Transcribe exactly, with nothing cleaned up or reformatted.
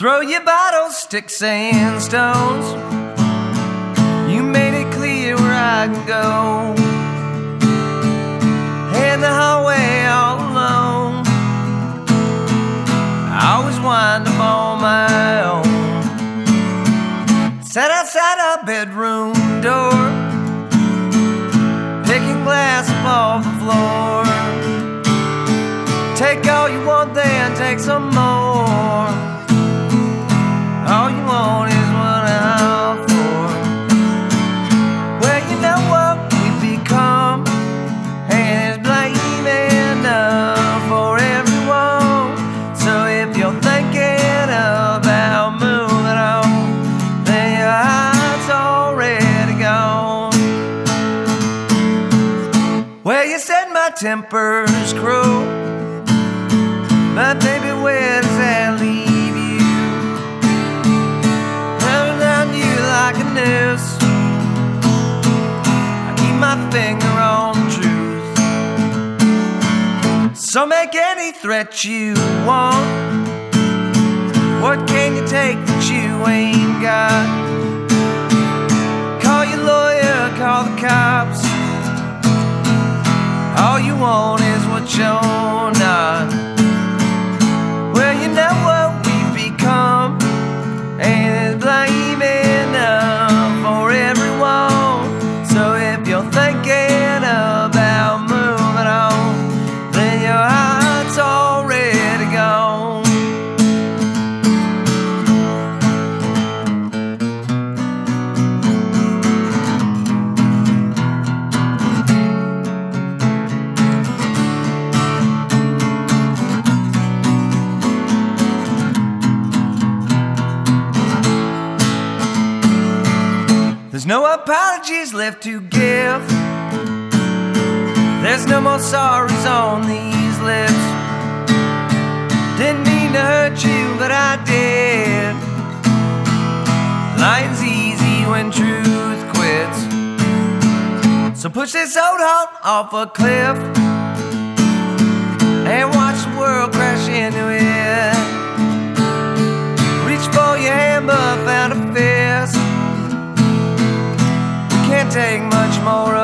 Throw your bottles, sticks and stones. You made it clear where I can go. In the hallway all alone, I always wind up on my own. Sat outside our bedroom door, picking glass up off the floor. Take all you want, then take some more. All you want is what I'm for. Well, you know what we've become, and it's blame enough for everyone. So if you're thinking about moving on, then your heart's already gone. Well, you said my temper's cruel, but baby, where does that lead? I keep my finger on truth. So make any threat you want. What can you take that you ain't got? Call your lawyer, call the cops. All you want is what you're not. Well, you know what we've become, and it's blaming for everyone. So if you're thinking about moving on, then your heart's already gone. There's no apologies left to give. There's no more sorries on these lips. Didn't mean to hurt you, but I did. Lying's easy when truth quits. So push this old heart off a cliff and watch the world crash into it. Reach for your hand but found a fist. Can't take much more.